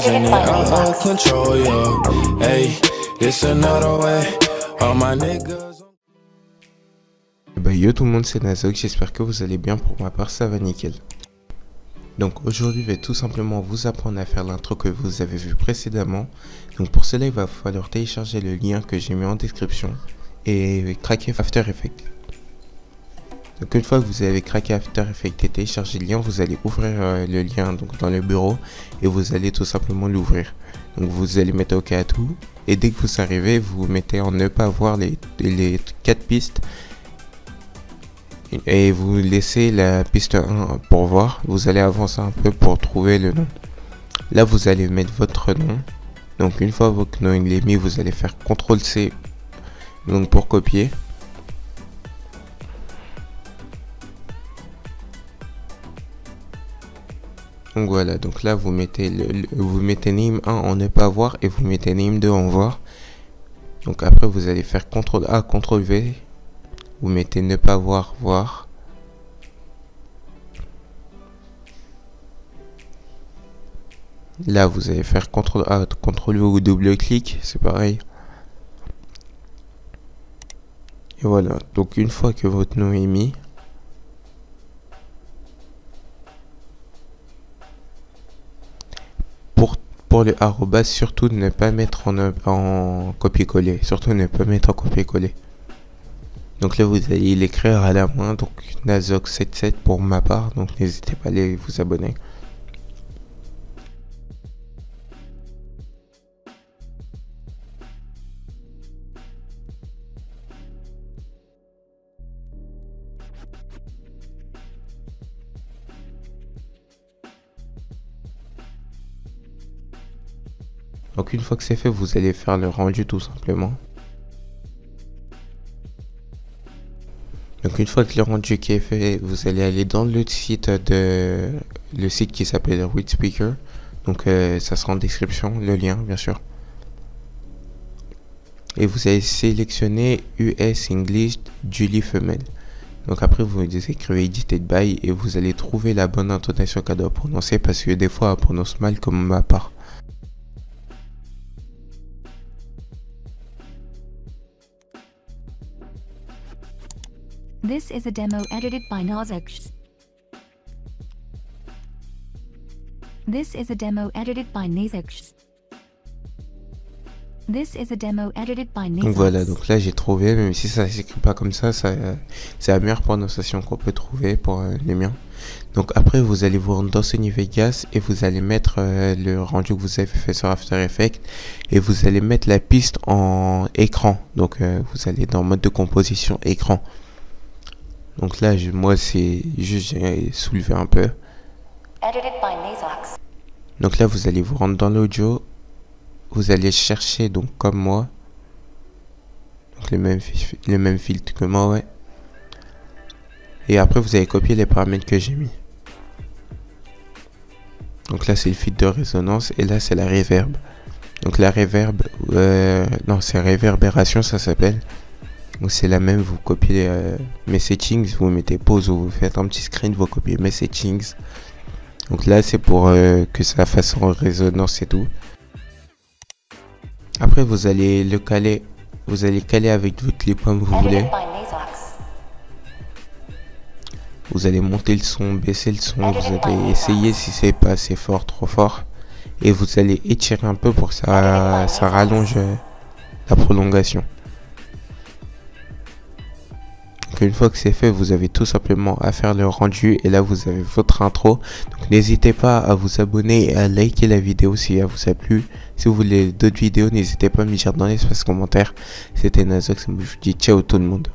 things in it out of control, yo. Hey, it's another way. All my niggas. Bah yo tout le monde, c'est Nazoik, j'espère que vous allez bien. Pour ma part ça va nickel. Donc aujourd'hui je vais tout simplement vous apprendre à faire l'intro que vous avez vu précédemment. Donc pour cela il va falloir télécharger le lien que j'ai mis en description et craquer After Effects. Donc une fois que vous avez craqué After Effects et téléchargé le lien, vous allez ouvrir le lien donc dans le bureau et vous allez tout simplement l'ouvrir. Donc vous allez mettre OK à tout et dès que vous arrivez vous mettez en ne pas voir les 4 pistes. Et vous laissez la piste 1 pour voir, vous allez avancer un peu pour trouver le nom. Là vous allez mettre votre nom. Donc une fois votre nom il est mis, vous allez faire CTRL C donc pour copier. Donc voilà, donc là vous mettez vous mettez NIM 1 en ne pas voir et vous mettez NIM 2 en voir. Donc après vous allez faire CTRL A, CTRL V. Vous mettez ne pas voir, voir. Là, vous allez faire CTRL A, CTRL V ou double clic, c'est pareil. Et voilà, donc une fois que votre nom est mis, pour le arrobas, surtout ne pas mettre en copier-coller. Surtout ne pas mettre en copier-coller. Donc là vous allez l'écrire à la main, donc NaZoxS77 pour ma part, donc n'hésitez pas à aller vous abonner. Donc une fois que c'est fait, vous allez faire le rendu tout simplement. Donc une fois que le rendu qui est fait, vous allez aller dans le site qui s'appelle ReadSpeaker. Donc ça sera en description, le lien bien sûr. Et vous allez sélectionner US English Julie Femelle. Donc après vous écrivez Edited By et vous allez trouver la bonne intonation qu'elle doit prononcer parce que des fois elle prononce mal comme ma part. This is a demo edited by NaZoxS77. This is a demo edited by NaZoxS77. This is a demo edited by NaZoxS77. Donc voilà, donc là j'ai trouvé, même si ça s'écrit pas comme ça, c'est la meilleure prononciation qu'on peut trouver pour les miens. Donc après vous allez vous rendre dans Sony Vegas et vous allez mettre le rendu que vous avez fait sur After Effects et vous allez mettre la piste en écran. Donc vous allez dans mode de composition écran. Donc là, moi, c'est juste j'ai soulevé un peu. Donc là, vous allez vous rendre dans l'audio. Vous allez chercher, donc comme moi. Donc le même filtre que moi, ouais. Et après, vous allez copier les paramètres que j'ai mis. Donc là, c'est le filtre de résonance. Et là, c'est la reverb. Donc la reverb, non, c'est réverbération, ça s'appelle. Donc c'est la même, vous copiez mes settings, vous mettez pause ou vous faites un petit screen, vous copiez mes settings. Donc là c'est pour que ça fasse en résonance et tout. Après vous allez le caler, vous allez caler avec votre clip comme vous voulez. Vous allez monter le son, baisser le son, vous allez essayer si c'est pas assez fort, trop fort. Et vous allez étirer un peu pour que ça rallonge la prolongation. Une fois que c'est fait, vous avez tout simplement à faire le rendu et là vous avez votre intro. Donc n'hésitez pas à vous abonner et à liker la vidéo si elle vous a plu. Si vous voulez d'autres vidéos, n'hésitez pas à me dire dans l'espace commentaire. C'était Nazoik, je vous dis ciao tout le monde.